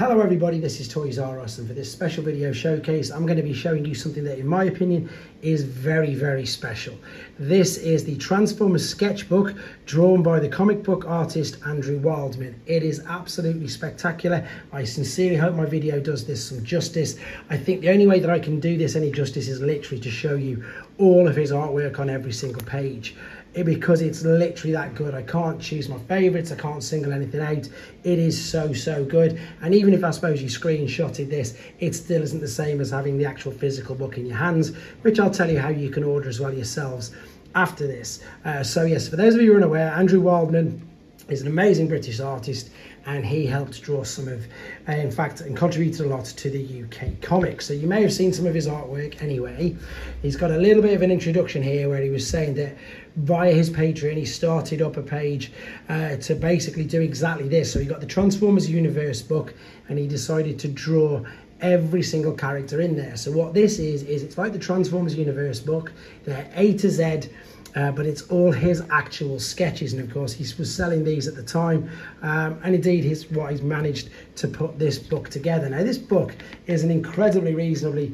Hello everybody, this is Toys R Us, and for this special video showcase I'm going to be showing you something that in my opinion is very, very special. This is the Transformers sketchbook drawn by the comic book artist Andrew Wildman. It is absolutely spectacular. I sincerely hope my video does this some justice. I think the only way that I can do this any justice is literally to show you all of his artwork on every single page. Because it's literally that good. I can't choose my favorites, I can't single anything out. It is so good, and even if I suppose you screenshotted this, it still isn't the same as having the actual physical book in your hands, which I'll tell you how you can order as well yourselves after this. So yes, for those of you who are unaware, Andrew Wildman is an amazing British artist, and he helped draw some of, in fact, and contributed a lot to the UK comics. So you may have seen some of his artwork anyway. He's got a little bit of an introduction here where he was saying that via his Patreon, he started up a page to basically do exactly this. So he got the Transformers Universe book, and he decided to draw every single character in there. So what this is it's like the Transformers Universe book. They're A to Z. But it's all his actual sketches, and of course he was selling these at the time, and indeed he's managed to put this book together. Now this book is an incredibly reasonably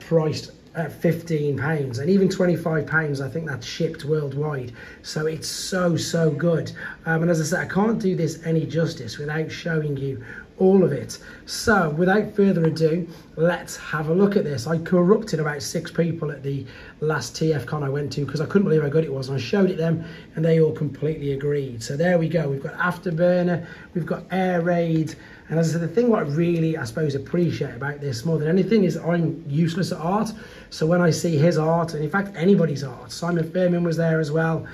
priced at £15 and even £25. I think that's shipped worldwide, so it's so good. And as I said, I can't do this any justice without showing you all of it. So without further ado, let's have a look at this. I corrupted about 6 people at the last TFCon I went to because I couldn't believe how good it was, and I showed it them and they all completely agreed. So there we go, we've got Afterburner, we've got Air Raid, and as I said, the thing what I really, I suppose, appreciate about this more than anything is I'm useless at art. So when I see his art, and in fact anybody's art, Simon Furman was there as well,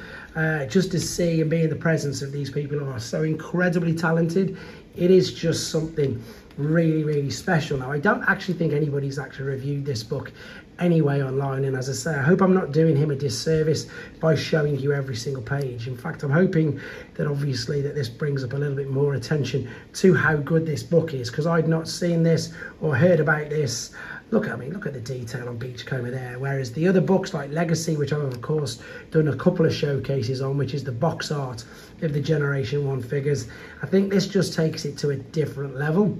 just to see and be in the presence of these people who are so incredibly talented, it is just something really special. Now I don't actually think anybody's actually reviewed this book anyway online, and as I say, I hope I'm not doing him a disservice by showing you every single page. In fact, I'm hoping that obviously that this brings up a little bit more attention to how good this book is, because I'd not seen this or heard about this. Look, I mean, look at the detail on Beachcomber there, whereas the other books like Legacy, which I've of course done a couple of showcases on, which is the box art of the Generation 1 figures, I think this just takes it to a different level.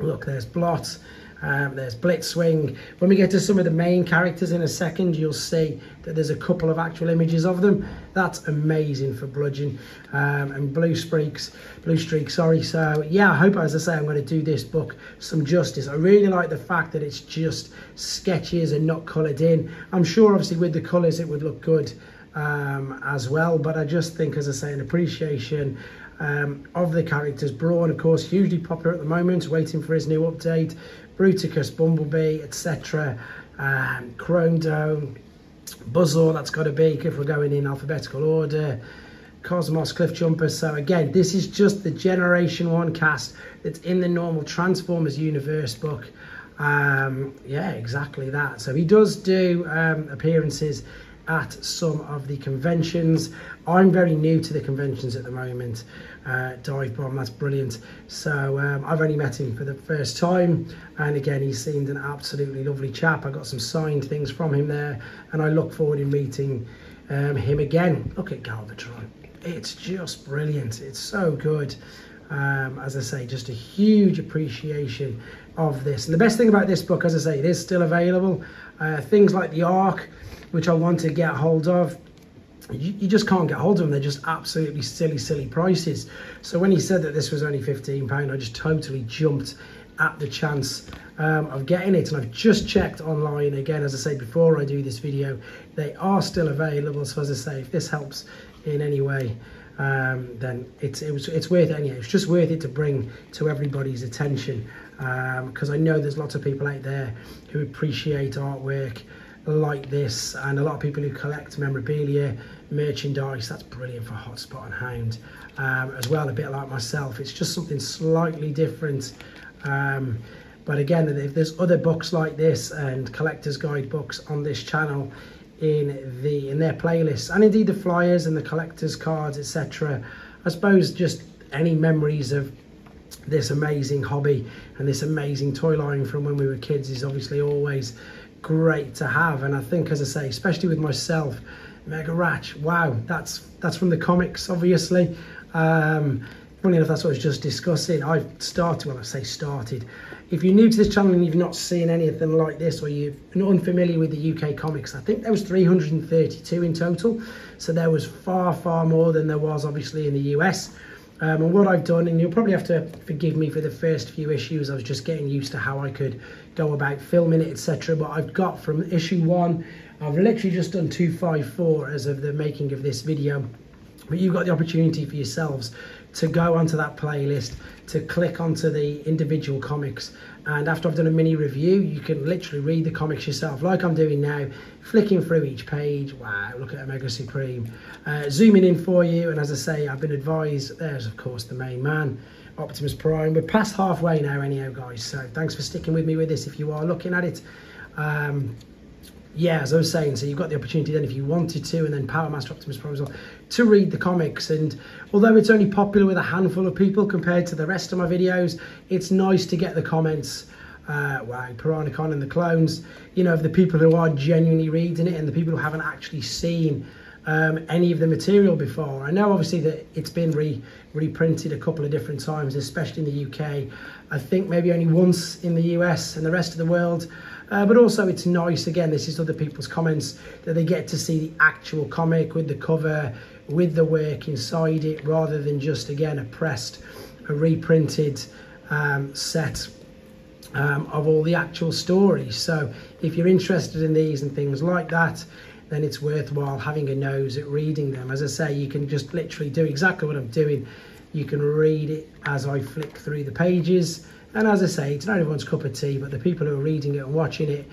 Look, there's Blot, there's Blitzwing. When we get to some of the main characters in a second, you'll see that there's a couple of actual images of them. That's amazing for Bludgeon and Blue Streak, sorry. So yeah, I hope, as I say, I'm going to do this book some justice. I really like the fact that it's just sketches and not coloured in. I'm sure obviously with the colours it would look good as well, but I just think, as I say, an appreciation of the characters. Brawn, of course, hugely popular at the moment, waiting for his new update. Bruticus, Bumblebee, etc. Chrome Dome, Buzzsaw, that's got to be, if we're going in alphabetical order. Cosmos, Cliffjumper. So again, this is just the Generation 1 cast that's in the normal Transformers Universe book. Yeah, exactly that. So he does do appearances at some of the conventions. I'm very new to the conventions at the moment. Dive Bomb, that's brilliant. So I've only met him for the first time, and again he seemed an absolutely lovely chap. I got some signed things from him there, and I look forward to meeting him again. Look at Galvatron, it's just brilliant, it's so good. As I say, just a huge appreciation of this, and the best thing about this book, as I say, it is still available. Things like the Ark, which I want to get hold of, you just can't get hold of them. They're just absolutely silly prices. So when he said that this was only £15, I just totally jumped at the chance of getting it, and I've just checked online again, as I said before I do this video, they are still available. So as I say, if this helps in any way, then it's worth it anyway. It's just worth it to bring to everybody's attention, because I know there's lots of people out there who appreciate artwork like this, and a lot of people who collect memorabilia, merchandise. That's brilliant for Hotspot and Hound as well, a bit like myself. It's just something slightly different, but again, if there's other books like this and collector's guide books on this channel in their playlists, and indeed the flyers and the collector's cards, etc. I suppose just any memories of this amazing hobby and this amazing toy line from when we were kids is obviously always great to have. And I think, as I say, especially with myself, Mega Ratch, wow, that's from the comics obviously. funny enough, that's what I was just discussing. I've started, well, I say started. If you're new to this channel and you've not seen anything like this, or you're not unfamiliar with the UK comics, I think there was 332 in total. So there was far, far more than there was obviously in the US. And what I've done, and you'll probably have to forgive me for the first few issues, I was just getting used to how I could go about filming it, etc. But I've got from issue one, I've literally just done 254 as of the making of this video. But you've got the opportunity for yourselves to go onto that playlist, to click onto the individual comics, and after I've done a mini review, you can literally read the comics yourself, like I'm doing now, flicking through each page. Wow, look at Omega Supreme, zooming in for you. And as I say, I've been advised, there's of course the main man, Optimus Prime. We're past halfway now anyhow, guys, so thanks for sticking with me with this if you are looking at it. Yeah, as I was saying, so you've got the opportunity then if you wanted to, and then Power Master Optimus Prime as well, to read the comics. And although it's only popular with a handful of people compared to the rest of my videos, it's nice to get the comments, wow, Piranhacon and the clones, you know, of the people who are genuinely reading it and the people who haven't actually seen any of the material before. I know obviously that it's been reprinted a couple of different times, especially in the UK. I think maybe only once in the US and the rest of the world. But also it's nice, again, this is other people's comments, that they get to see the actual comic with the cover, with the work inside it, rather than just, again, a reprinted set of all the actual stories. So if you're interested in these and things like that, then it's worthwhile having a nose at reading them. As I say, you can just literally do exactly what I'm doing. You can read it as I flick through the pages. And as I say, it's not everyone's cup of tea, but the people who are reading it and watching it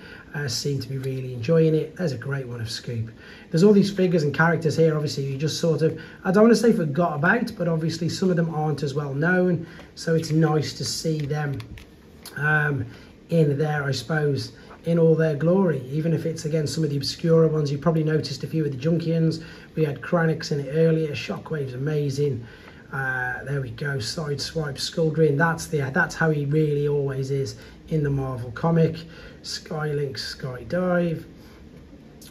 seem to be really enjoying it. There's a great one of Scoop. There's all these figures and characters here, obviously, you just sort of, I don't want to say forgot about, but obviously some of them aren't as well known. So it's nice to see them in there, I suppose, in all their glory. Even if it's, again, some of the obscure ones. You probably noticed a few of the Junkians. We had Kranix in it earlier. Shockwave's amazing. There we go, Sideswipe, Skullgrin, that's how he really always is in the Marvel comic. Skylink, Skydive.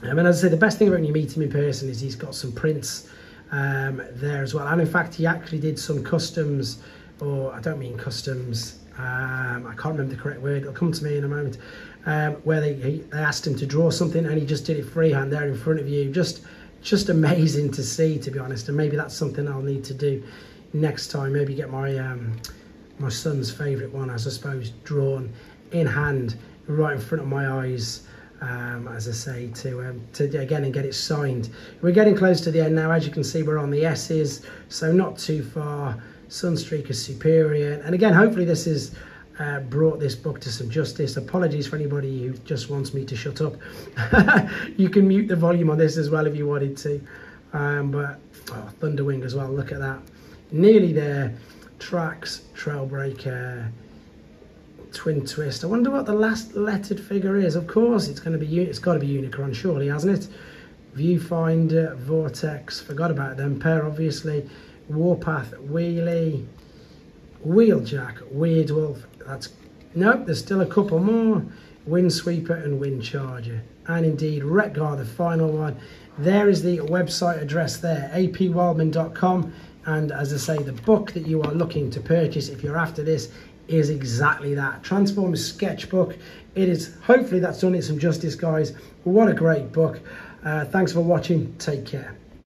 I mean, as I say, the best thing about when you meet him in person is he's got some prints there as well. And in fact, he actually did some customs, or I don't mean customs, I can't remember the correct word, it'll come to me in a moment, where they asked him to draw something and he just did it freehand there in front of you. Just amazing to see, to be honest. And maybe that's something I'll need to do next time, maybe get my son's favorite one, as I suppose, drawn in hand right in front of my eyes, as I say, to again, and get it signed. We're getting close to the end now, as you can see. We're on the S's, so not too far. Sunstreaker Superior, and again, hopefully this is brought this book to some justice. Apologies for anybody who just wants me to shut up. You can mute the volume on this as well if you wanted to. But oh, Thunderwing as well, look at that, nearly there. Trax, Trailbreaker, Twin Twist. I wonder what the last lettered figure is. Of course it's going to be, it's got to be Unicron, surely, hasn't it? Viewfinder, Vortex, forgot about them pair, obviously. Warpath, Wheelie, Wheeljack, Weirdwolf. That's, nope, there's still a couple more. Windsweeper and Windcharger, and indeed Retgar, the final one. There is the website address there, apwildman.com. and as I say, the book that you are looking to purchase, if you're after this, is exactly that, Transformers Sketchbook. It is, hopefully that's done it some justice, guys. What a great book. Thanks for watching, take care.